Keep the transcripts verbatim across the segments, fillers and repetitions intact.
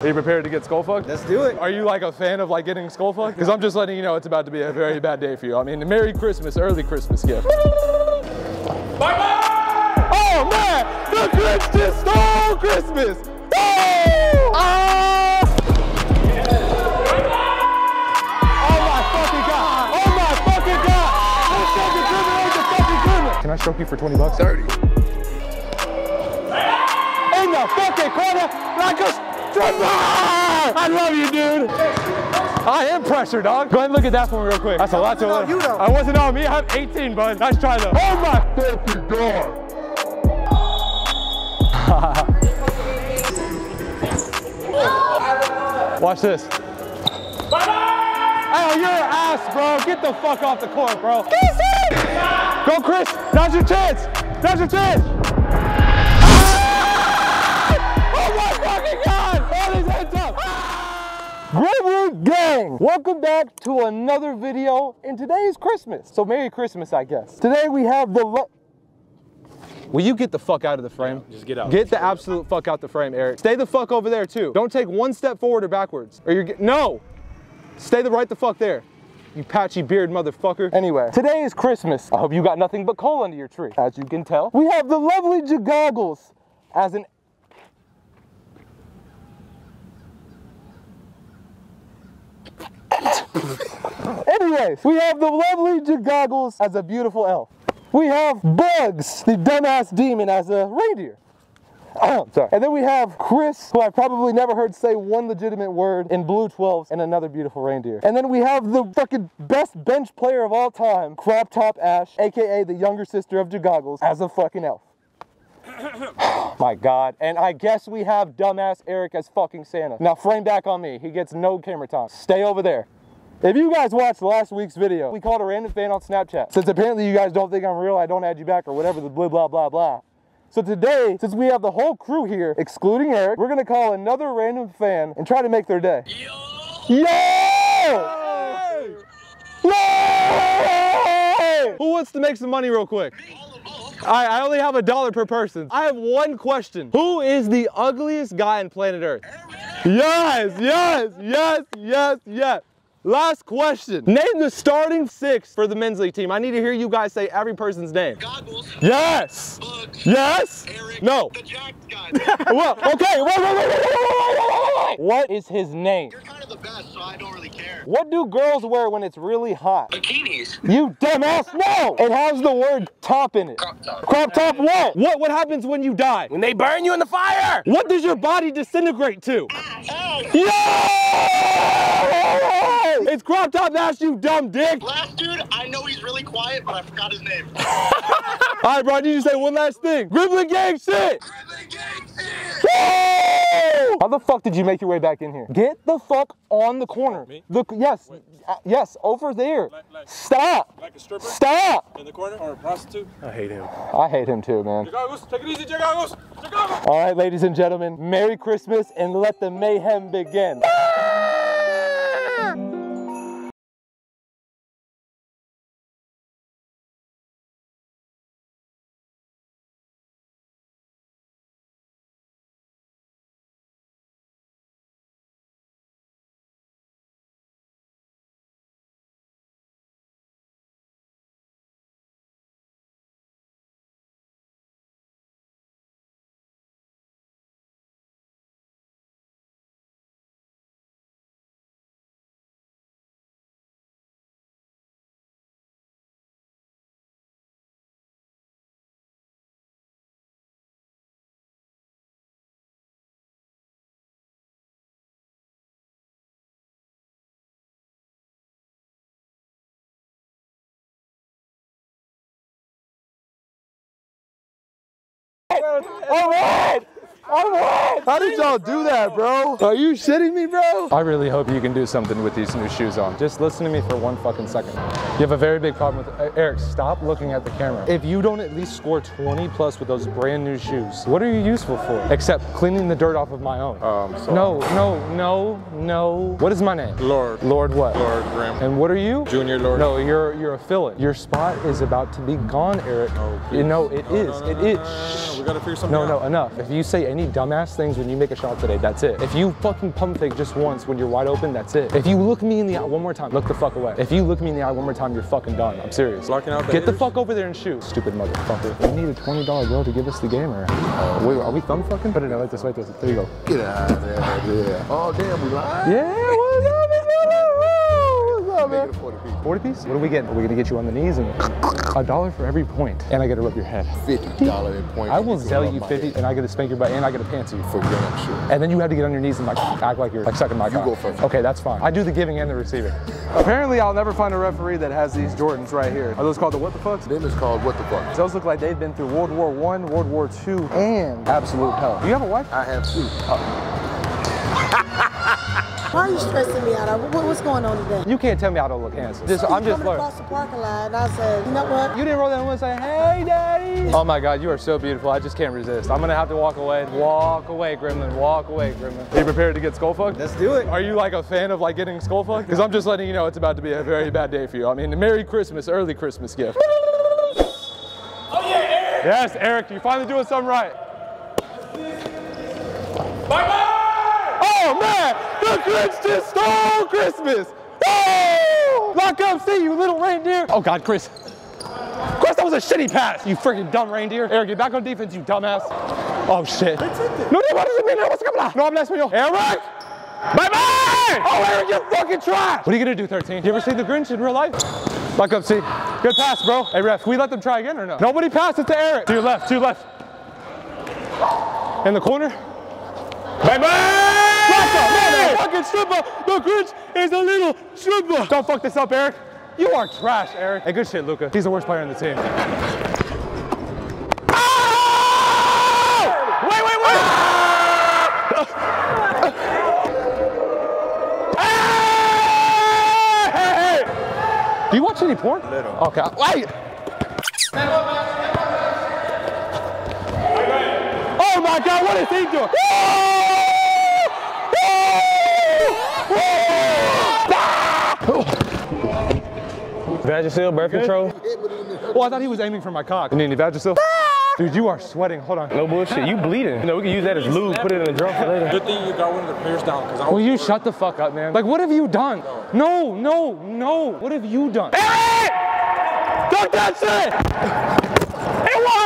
Are you prepared to get skull fucked? Let's do it. Are you like a fan of like getting skull fucked? Because I'm just letting you know it's about to be a very bad day for you. I mean, Merry Christmas, early Christmas gift. Bye-bye! Oh man, the Grinch just stole Christmas! Woo! Ah! Yeah. Oh my fucking God! Oh my fucking God! This fucking criminal ain't the fucking criminal! Can I stroke you for twenty bucks? thirty. In the fucking corner, like a... I love you, dude. I am pressure, dog. Go ahead and look at that one real quick. That's a lot to learn. You know. I wasn't on me. I have eighteen, bud. Nice try, though. Oh, my fucking God. Watch this. Bye-bye. Oh, you're an ass, bro. Get the fuck off the court, bro. Go, Chris. Now's your chance. Now's your chance. Gremlin gang, welcome back to another video, and today is Christmas, so Merry Christmas, I guess. Today we have the... Will you get the fuck out of the frame? Yeah, just get out. Get the absolute fuck out the frame, Eric. Stay the fuck over there, too. Don't take one step forward or backwards, or you're get... No! Stay the right the fuck there, you patchy beard motherfucker. Anyway, today is Christmas. I hope you got nothing but coal under your tree. As you can tell, we have the lovely Goggles as an... Anyways, we have the lovely Goggles as a beautiful elf. We have Bugs, the dumbass demon, as a reindeer. Oh, sorry. And then we have Chris, who I probably never heard say one legitimate word, in blue twelves and another beautiful reindeer. And then we have the fucking best bench player of all time, Crop Top Ash, aka the younger sister of Goggles, as a fucking elf. My God, and I guess we have dumbass Eric as fucking Santa. Now frame back on me, he gets no camera time. Stay over there. If you guys watched last week's video, we called a random fan on Snapchat. Since apparently you guys don't think I'm real, I don't add you back or whatever the blah, blah, blah, blah. So today, since we have the whole crew here, excluding Eric, we're gonna call another random fan and try to make their day. Yo! Yo! Yo! Who wants to make some money real quick? Alright, I only have a dollar per person. I have one question. Who is the ugliest guy on planet Earth? Yes, yes, yes, yes, yes. Last question. Name the starting six for the men's league team. I need to hear you guys say every person's name. Goggles. Yes. Bugs. Yes. Eric. No. The Jack's guy. Well, okay. Wait, wait, wait, wait, wait, wait. What is his name? You're kind of the best, so I don't really care. What do girls wear when it's really hot? Bikinis. You dumbass, no! It has the word top in it. Crop top. Crop top what? What, what happens when you die? When they burn you in the fire. What does your body disintegrate to? Ash. Yeah! It's Crop Top Ash, you dumb dick. Last dude, I know he's really quiet, but I forgot his name. All right, bro, I need you to say one last thing. Gremlin gang shit. Gremlin gang shit. Woo! How the fuck did you make your way back in here? Get the fuck on the corner. Me? The, yes, uh, yes, over there. Like, like, Stop. Like a stripper? Stop. In the corner or a prostitute? I hate him. I hate him too, man. Goggles, take it easy, Goggles. Goggles. All right, ladies and gentlemen, Merry Christmas and let the mayhem begin. All right! All right! How did y'all do that, bro? Are you shitting me, bro? I really hope you can do something with these new shoes on. Just listen to me for one fucking second. You have a very big problem with it. Eric, stop looking at the camera. If you don't at least score twenty plus with those brand new shoes, what are you useful for? Except cleaning the dirt off of my own. Um, sorry. No, no, no, no. What is my name? Lord. Lord what? Lord Graham. And what are you? Junior Lord. No, you're you're a fill-in. Your spot is about to be gone, Eric. No, you know, it no, is. No, no, it no, is. No, no, no, no. We gotta figure something no, out. No, no, enough. If you say anything any dumbass things when you make a shot today, that's it. If you fucking pump fake just once when you're wide open, that's it. If you look me in the eye one more time, look the fuck away. If you look me in the eye one more time, you're fucking done. I'm serious. Locking out the Get haters. the fuck over there and shoot. Stupid motherfucker. We need a twenty dollar bill to give us the gamer. Uh, wait, are we thumb fucking? Put it in like this, like this. There you go. Get out of there, yeah. Oh, damn, we live? Yeah, what's up, man? What's up, man? forty piece. forty piece? What are we getting? Are we gonna get you on the knees and a dollar for every point, and I gotta rub your head. fifty dollars a point. I will sell you fifty, and I gotta spank your butt, and I gotta pants you for damn sure. And then you have to get on your knees and like act like you're like sucking my cock. You go first. Okay, that's fine. I do the giving and the receiving. Apparently, I'll never find a referee that has these Jordans right here. Are those called the what the fucks? Them is called what the fucks. Those look like they've been through World War One, World War Two, and absolute hell. Do you have a wife? I have two. Oh. Why are you stressing me out? What, what's going on today? You can't tell me I don't look handsome. Just, I'm just learning. Across the parking lot, and I said, you know what? You didn't roll that one and say, hey, daddy. Oh my God, you are so beautiful. I just can't resist. I'm gonna have to walk away. Walk away, Gremlin. Walk away, Gremlin. Are you prepared to get skull fucked? Let's do it. Are you like a fan of like getting skull fucked? Because I'm just letting you know it's about to be a very bad day for you. I mean, Merry Christmas, early Christmas gift. Oh yeah, Eric. Yes, Eric, you finally doing something right. Bye bye. Oh man, the Grinch just stole Christmas! Oh! Lock up, see you little reindeer! Oh God, Chris. Chris, that was a shitty pass, you freaking dumb reindeer. Eric, get back on defense, you dumbass. Oh shit. No, no, what does it mean? What's going on? No, I'm not Eric! Bye-bye! Oh, Eric, you fucking trash! What are you gonna do, thirteen? You ever see the Grinch in real life? Lock up, see. Good pass, bro. Hey, ref, can we let them try again or no? Nobody passed it to Eric. To your left, to your left. In the corner. Bye-bye! Man, fucking stripper. The Grinch is a little stripper. Don't fuck this up, Eric. You are trash, Eric. Hey, good shit, Luca. He's the worst player on the team. Oh! Wait, wait, wait! Oh! Hey! Do you watch any porn? Little. Okay. Wait! Oh my God, what is he doing? Oh! Vagisil, birth control. Well, I thought he was aiming for my cock. You need any Vagisil? Dude, you are sweating. Hold on. No bullshit. You bleeding. You know, we can use that as lube, put it in a drum for later. Good thing you got one of the pairs down. Cause I Will you worried. Shut the fuck up, man? Like, what have you done? No, no, no. What have you done? Hey! Don't touch it! It was!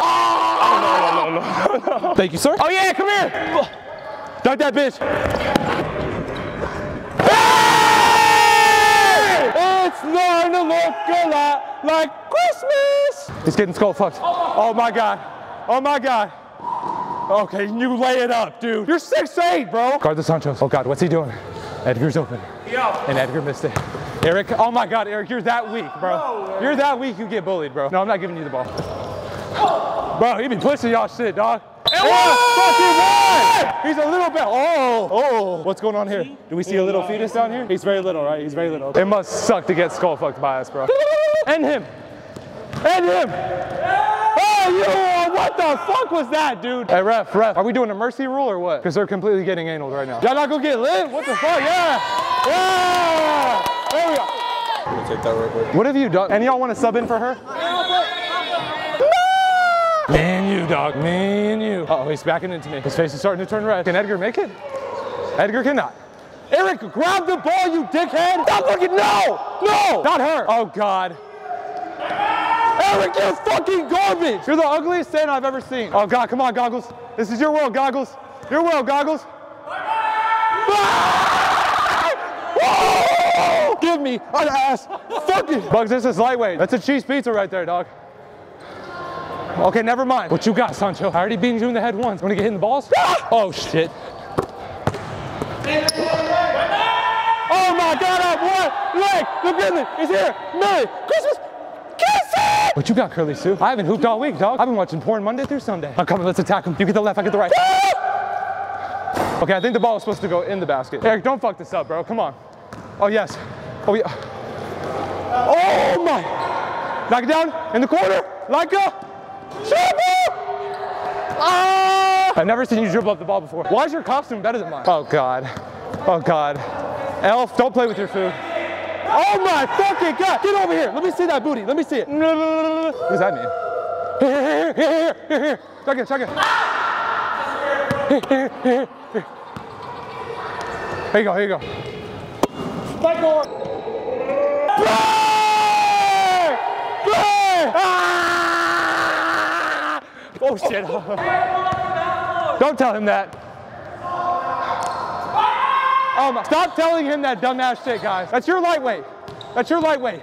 Oh, no, no, no, no. Thank you, sir. Oh, yeah, come here. Dunk that bitch. Learn to look a lot like Christmas. He's getting skull fucked. Oh my God. Oh my God. Okay, you lay it up, dude. You're six eight, bro. Guard the Sanchos. Oh God, what's he doing? Edgar's open. Yeah. And Edgar missed it. Eric, oh my God, Eric, you're that weak, bro. No, you're that weak, you get bullied, bro. No, I'm not giving you the ball. Oh. Bro, he be pushing y'all shit, dog. Oh, he's a little bit, oh, oh. What's going on here? Do we see a little fetus down here? He's very little, right? He's very little. Okay. It must suck to get skull fucked by us, bro. End him. End him. Oh, yeah. What the fuck was that, dude? Hey, ref, ref. Are we doing a mercy rule or what? Because they're completely getting anal right now. Y'all not gonna get lit? What the fuck? Yeah. Yeah. There we go. I'm gonna take that right quick. What have you done? And y'all want to sub in for her? Me and you, dog. Me and you. Uh oh, he's backing into me. His face is starting to turn red. Can Edgar make it? Edgar cannot. Eric, grab the ball, you dickhead! Stop looking! No! No! Not her! Oh God. Eric, you're fucking garbage! You're the ugliest thing I've ever seen. Oh God, come on, Goggles. This is your world, Goggles. Your world, Goggles. Whoa! Give me an ass. Fuck it. Bugs, this is lightweight. That's a cheese pizza right there, dog. Okay, never mind. What you got, Sancho? I already beat you in the head once. Wanna get hit in the balls? Ah! Oh, shit. Oh my God, I have one leg. The Gremlin is here. Merry Christmas. Kisses! What you got, Curly Sue? I haven't hooped all week, dog. I've been watching porn Monday through Sunday. I'm coming, let's attack him. You get the left, I get the right. Ah! Okay, I think the ball is supposed to go in the basket. Eric, don't fuck this up, bro. Come on. Oh, yes. Oh, yeah. Oh, my. Knock it down in the corner. Like a. Ah! I've never seen you dribble up the ball before. Why is your costume better than mine? Oh God. Oh God. Elf, don't play with your food. Oh my fucking God. Get over here. Let me see that booty. Let me see it. What does that mean? Here, here, here, here. Tuck it, tuck it. Here, here, here, here. Here you go, here you go. Backboard. Play! Play! Ah! Oh, shit. Don't tell him that. Oh my. Stop telling him that dumbass shit, guys. That's your lightweight. That's your lightweight.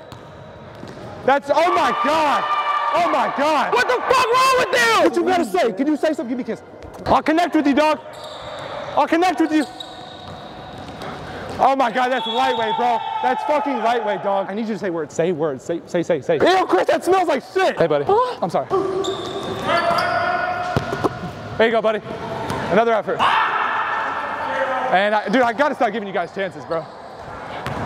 That's, oh my God. Oh my God. What the fuck wrong with you? What you gotta say? Can you say something? Give me a kiss. I'll connect with you, dog. I'll connect with you. Oh my God, that's lightweight, bro. That's fucking lightweight, dog. I need you to say words. Say words. Say, say, say, say. Ew, Chris, that smells like shit. Hey, buddy. Huh? I'm sorry. There you go, buddy. Another effort. And I, dude, I gotta stop giving you guys chances, bro.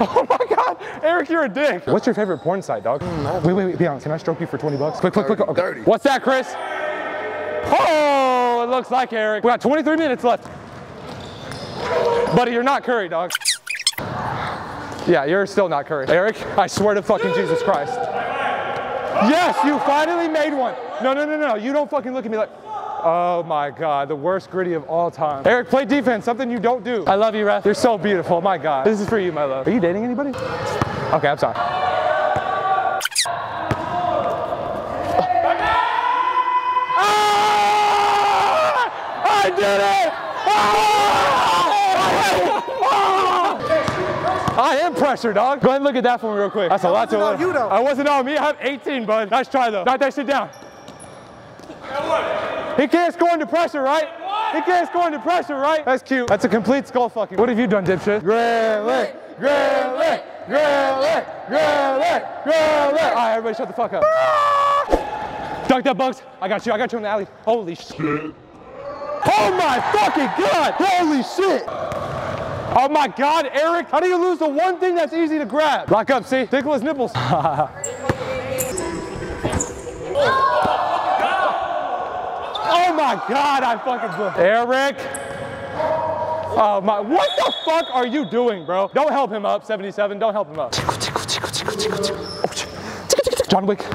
Oh my God, Eric, you're a dick. What's your favorite porn site, dog? Mm, wait, wait, wait, be honest. Can I stroke you for twenty bucks? Quick, quick, quick. Okay. What's that, Chris? Oh, it looks like Eric. We got twenty-three minutes left. Buddy, you're not Curry, dog. Yeah, you're still not Curry. Eric, I swear to fucking Jesus Christ. Yes, you finally made one. No, no, no, no, you don't fucking look at me like, oh my God, the worst gritty of all time. Eric, play defense, something you don't do. I love you, ref. You're so beautiful, my God. This is for you, my love. Are you dating anybody? Okay, I'm sorry. Ah! I did it! Ah! Ah! I am pressure, dog. Go ahead and look at that for me real quick. That's a lot to learn. You though. I wasn't on me, I have eighteen, bud. Nice try though. Knock that shit down. He can't score under pressure, right? What? He can't score under pressure, right? That's cute. That's a complete skull fucking. What have you done, dipshit? Gremlin, Gremlin, Gremlin, Gremlin, Gremlin. All right, everybody shut the fuck up. Dunk that, Bugs. I got you, I got you in the alley. Holy shit. Oh my fucking God. Holy shit. Oh my God, Eric. How do you lose the one thing that's easy to grab? Lock up, see? Tickle his nipples. Oh my God, I fucking blew. Eric. Oh my, what the fuck are you doing, bro? Don't help him up, seventy-seven, don't help him up. John Wick.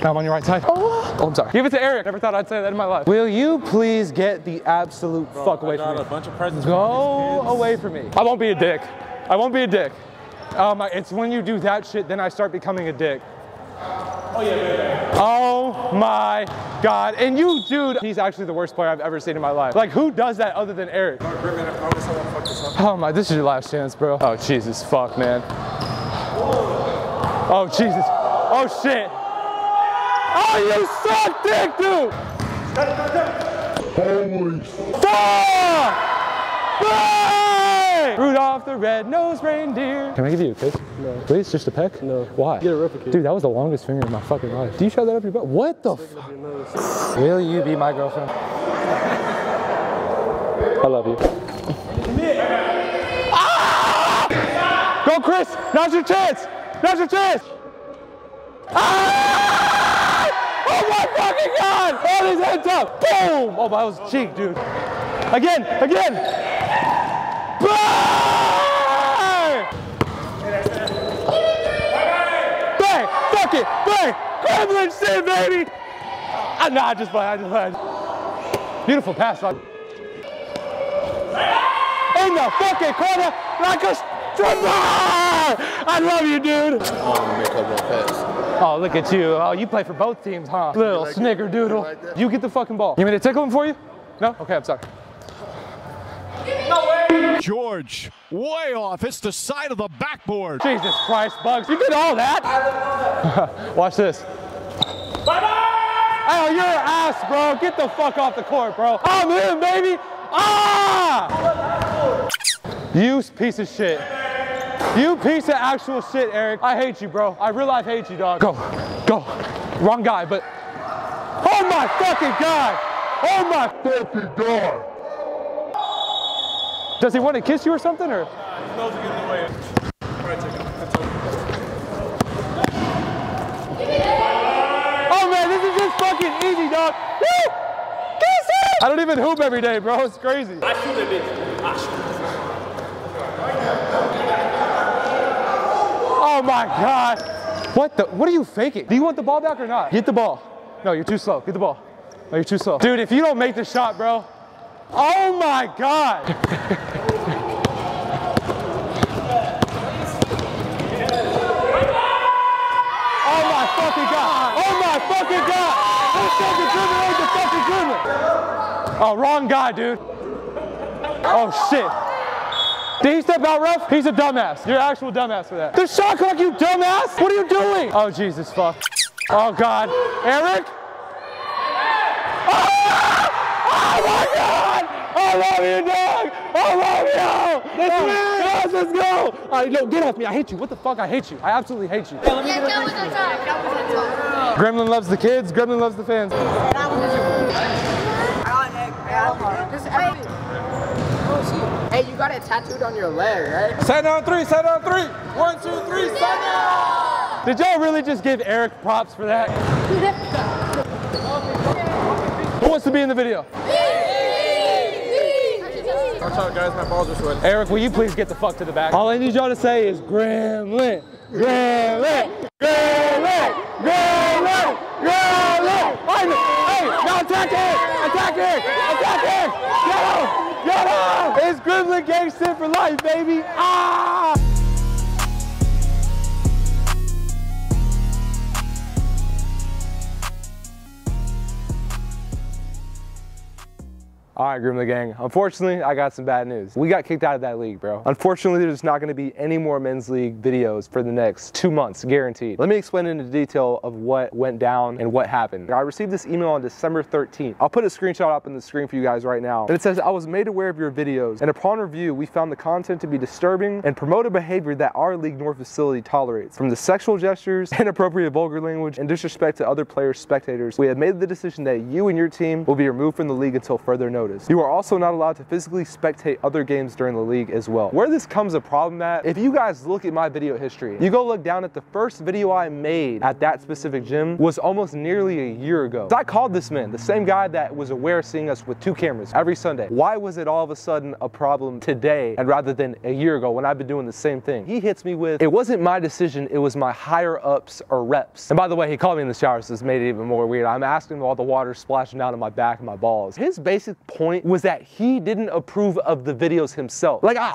Now I'm on your right side. Oh, I'm sorry. Give it to Eric. Never thought I'd say that in my life. Will you please get the absolute bro, fuck away from me? A bunch of presents. Go away from me. I won't be a dick. I won't be a dick. Um, it's when you do that shit, then I start becoming a dick. Oh yeah, yeah, yeah. Oh my God. And you, dude, he's actually the worst player I've ever seen in my life. Like, who does that other than Eric? Oh my, this is your last chance, bro. Oh, Jesus, fuck, man. Oh, Jesus. Oh, shit. Oh, you suck dick, dude. Holy fuck! Rudolph the red-nosed reindeer. Can I give you a kiss? No. Please, just a peck? No. Why? Get a rubber kiss. Dude, that was the longest finger in my fucking life. Do you shove that up your butt? What the fuck? Will you be my girlfriend? I love you. Ah! Go, Chris! Now's your chance! Now's your chance! Ah! Oh my fucking God! All his heads up! Boom! Oh, my, that was cheek, dude. Again! Again! Burn! Bang! Fuck it! Bang! Gremlin shit, baby! I know, I just played, I just played. Beautiful pass, dog. In the fucking corner, like a stripper! I love you, dude. Oh, look at you. Oh, you play for both teams, huh? Little like snickerdoodle. Like you get the fucking ball. You mean to tickle him for you? No? Okay, I'm sorry. No way! George, way off. It's the side of the backboard. Jesus Christ, Bugs. You did all that? Watch this. Bye-bye! Oh, you're an ass, bro. Get the fuck off the court, bro. I'm in, baby. Ah! You piece of shit. You piece of actual shit, Eric. I hate you, bro. I real life hate you, dog. Go, go. Wrong guy, but. Oh my fucking God. Oh my fucking God. Does he want to kiss you or something, or? Nah, no, he's getting away. Oh man, this is just fucking easy, dog. Woo! Kiss it! I don't even hoop every day, bro. It's crazy. I shoot it, bitch. I shoot it. Oh my God. What the? What are you faking? Do you want the ball back or not? Get the ball. No, you're too slow. Get the ball. No, you're too slow. Dude, if you don't make the shot, bro. Oh my God. Oh my fucking God. Oh my fucking God. This fucking dribble ain't the fucking dribble. Oh, wrong guy, dude. Oh shit. Did he step out, ref? He's a dumbass. You're an actual dumbass for that. The shot clock, you dumbass. What are you doing? Oh, Jesus, fuck. Oh God. Eric? Oh my God! I love you, dog! I love you! Let's go! Yes, let's go! All right, no, get off me. I hate you. What the fuck? I hate you. I absolutely hate you. Yeah, yeah, that was on top. That was on top. Gremlin loves the kids. Gremlin loves the fans. I got an egg. I got Hey, you got it tattooed on your leg, right? Set on three. Set on three. One, two, three. Set yeah. Did y'all really just give Eric props for that? Who wants to be in the video? Watch out, guys, my balls are sweating. Eric, will you please get the fuck to the back? All I need y'all to say is Gremlin, Gremlin, Gremlin, Gremlin, Gremlin. Hey, now attack Eric, attack Eric, attack Eric. Get off, get off. It's Gremlin gang shit for life, baby. Ah. All right, Gremlin gang, unfortunately, I got some bad news. We got kicked out of that league, bro. Unfortunately, there's not gonna be any more men's league videos for the next two months, guaranteed. Let me explain into detail of what went down and what happened. I received this email on December thirteenth. I'll put a screenshot up on the screen for you guys right now. And it says, I was made aware of your videos, and upon review, we found the content to be disturbing and promote a behavior that our League North facility tolerates. From the sexual gestures, inappropriate vulgar language, and disrespect to other players, spectators, we have made the decision that you and your team will be removed from the league until further notice. You are also not allowed to physically spectate other games during the league as well. Where this comes a problem at, if you guys look at my video history, you go look down at the first video I made at that specific gym was almost nearly a year ago. So I called this man, the same guy that was aware of seeing us with two cameras every Sunday. Why was it all of a sudden a problem today and rather than a year ago when I've been doing the same thing? He hits me with, it wasn't my decision, it was my higher ups or reps. And by the way, he called me in the shower, so this made it even more weird. I'm asking him all the water splashing out of my back and my balls. His basic point point was that he didn't approve of the videos himself. Like, I,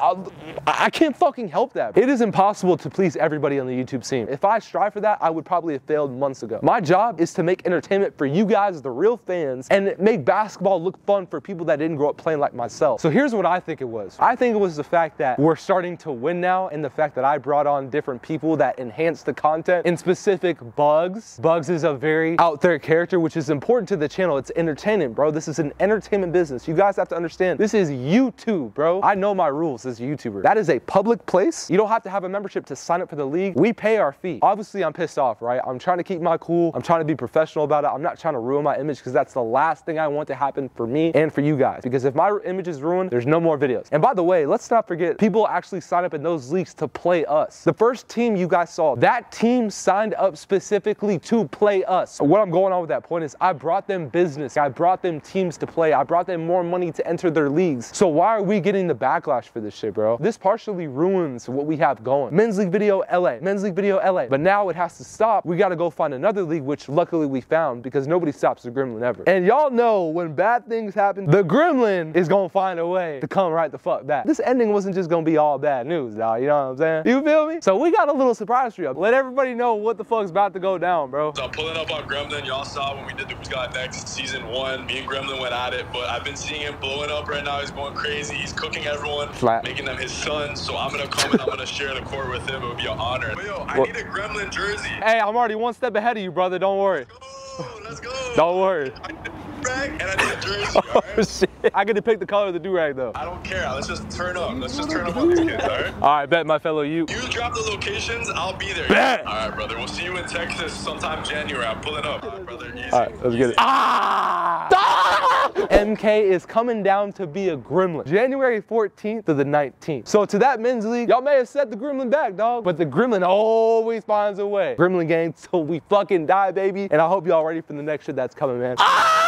I, I can't fucking help that. It is impossible to please everybody on the YouTube scene. If I strive for that, I would probably have failed months ago. My job is to make entertainment for you guys, the real fans, and make basketball look fun for people that didn't grow up playing like myself. So here's what I think it was. I think it was the fact that we're starting to win now and the fact that I brought on different people that enhanced the content in specific Bugs. Bugs is a very out there character, which is important to the channel. It's entertainment, bro. This is an entertainment business. You guys have to understand, this is YouTube, bro. I know my rules as a YouTuber. That is a public place. You don't have to have a membership to sign up for the league. We pay our fee. Obviously, I'm pissed off, right? I'm trying to keep my cool. I'm trying to be professional about it. I'm not trying to ruin my image because that's the last thing I want to happen for me and for you guys. Because if my image is ruined, there's no more videos. And by the way, let's not forget, people actually sign up in those leagues to play us. The first team you guys saw, that team signed up specifically to play us. What I'm going on with that point is I brought them business. I brought them teams to play. I brought them more money to enter their leagues. So why are we getting the backlash for this shit, bro? This partially ruins what we have going. Men's League video L A, Men's League video L A. But now it has to stop. We gotta go find another league, which luckily we found because nobody stops the Gremlin ever. And y'all know when bad things happen, the Gremlin is gonna find a way to come right the fuck back. This ending wasn't just gonna be all bad news, dog. You know what I'm saying? You feel me? So we got a little surprise for you. Let everybody know what the fuck's about to go down, bro. So pulling up on Gremlin, y'all saw when we did the Who's Got Next season one, me and Gremlin went at it, but I've been seeing him blowing up right now. He's going crazy. He's cooking everyone, flat, making them his sons. So I'm gonna come and I'm gonna share the court with him. It would be an honor. But yo, I what? need a Gremlin jersey. Hey, I'm already one step ahead of you, brother. Don't worry. Let's go. Let's go. Don't worry. I need a do-rag and I need a jersey. Oh, all right? Shit. I get to pick the color of the do-rag though. I don't care. Let's just turn up. Let's just turn up on these kids. All right. All right, bet my fellow you. You drop the locations. I'll be there. Bet. All right, brother. We'll see you in Texas sometime January. I'm pulling up. All right, brother. Easy. All right, let's get it. Ah! M K is coming down to be a Gremlin. January fourteenth to the nineteenth. So to that men's league, y'all may have set the Gremlin back, dog, but the Gremlin always finds a way. Gremlin gang till we fucking die, baby. And I hope y'all ready for the next shit that's coming, man. Ah!